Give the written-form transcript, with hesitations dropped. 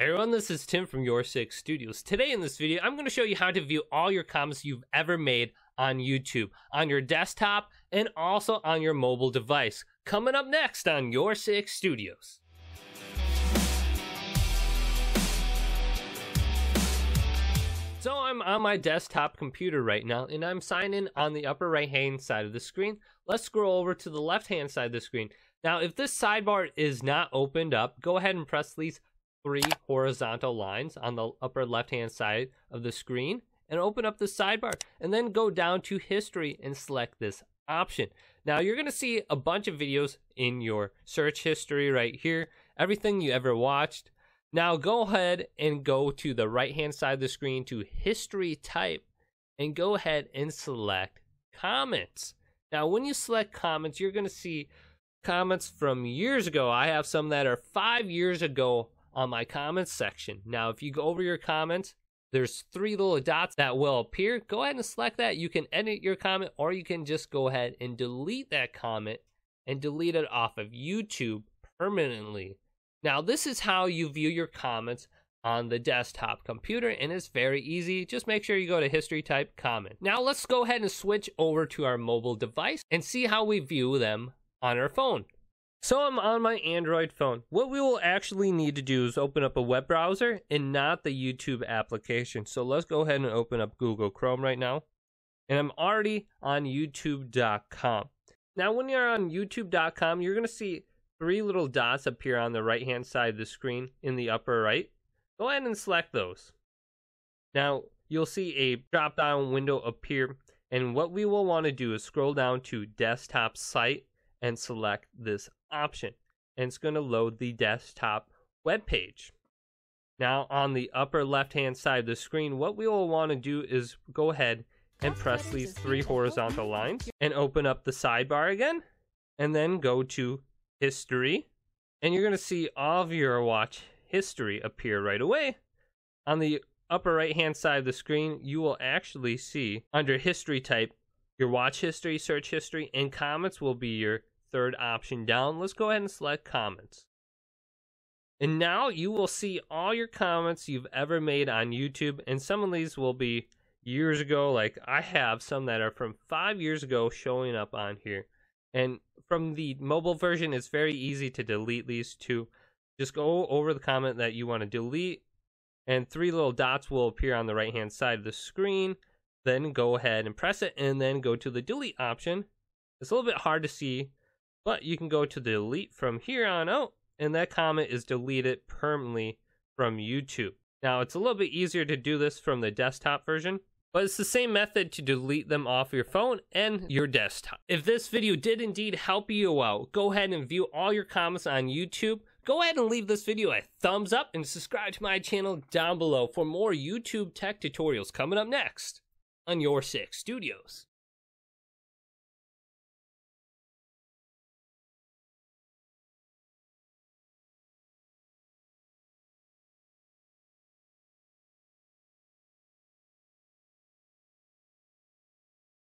Hey everyone, this is Tim from Your Six Studios. Today in this video, I'm going to show you how to view all your comments you've ever made on YouTube, on your desktop, and also on your mobile device. Coming up next on Your Six Studios. So I'm on my desktop computer right now, and I'm signed in on the upper right-hand side of the screen. Let's scroll over to the left-hand side of the screen. Now, if this sidebar is not opened up, go ahead and press these three horizontal lines on the upper left hand side of the screen and open up the sidebar, and then go down to history and select this option. Now you're going to see a bunch of videos in your search history right here, everything you ever watched. Now go ahead and go to the right hand side of the screen to history type and go ahead and select comments. Now when you select comments, you're going to see comments from years ago. I have some that are 5 years ago on my comments section. Now if you go over your comments, there's three little dots that will appear. Go ahead and select that. You can edit your comment, or you can just go ahead and delete that comment and delete it off of YouTube permanently. Now this is how you view your comments on the desktop computer, and it's very easy. Just make sure you go to history type comment. Now let's go ahead and switch over to our mobile device and see how we view them on our phone. So I'm on my Android phone. What we will actually need to do is open up a web browser and not the YouTube application. So let's go ahead and open up Google Chrome right now. And I'm already on YouTube.com. Now when you're on YouTube.com, you're going to see three little dots appear on the right hand side of the screen in the upper right. Go ahead and select those. Now you'll see a drop down window appear. And what we will want to do is scroll down to desktop site and select this option, and it's going to load the desktop web page. Now on the upper left hand side of the screen, what we will want to do is go ahead and press these three horizontal lines and open up the sidebar again, and then go to history, and you're going to see all of your watch history appear right away. On the upper right hand side of the screen, you will actually see under history type, your watch history, search history, and comments will be your third option down. Let's go ahead and select comments. And now you will see all your comments you've ever made on YouTube, and some of these will be years ago. Like I have some that are from 5 years ago showing up on here. And from the mobile version, it's very easy to delete these too. Just go over the comment that you want to delete, and three little dots will appear on the right hand side of the screen. Then go ahead and press it, and then go to the delete option. It's a little bit hard to see, but you can go to the delete from here on out, and that comment is deleted permanently from YouTube. Now it's a little bit easier to do this from the desktop version, but it's the same method to delete them off your phone and your desktop. If this video did indeed help you out, go ahead and view all your comments on YouTube. Go ahead and leave this video a thumbs up and subscribe to my channel down below for more YouTube tech tutorials coming up next on Your Six Studios.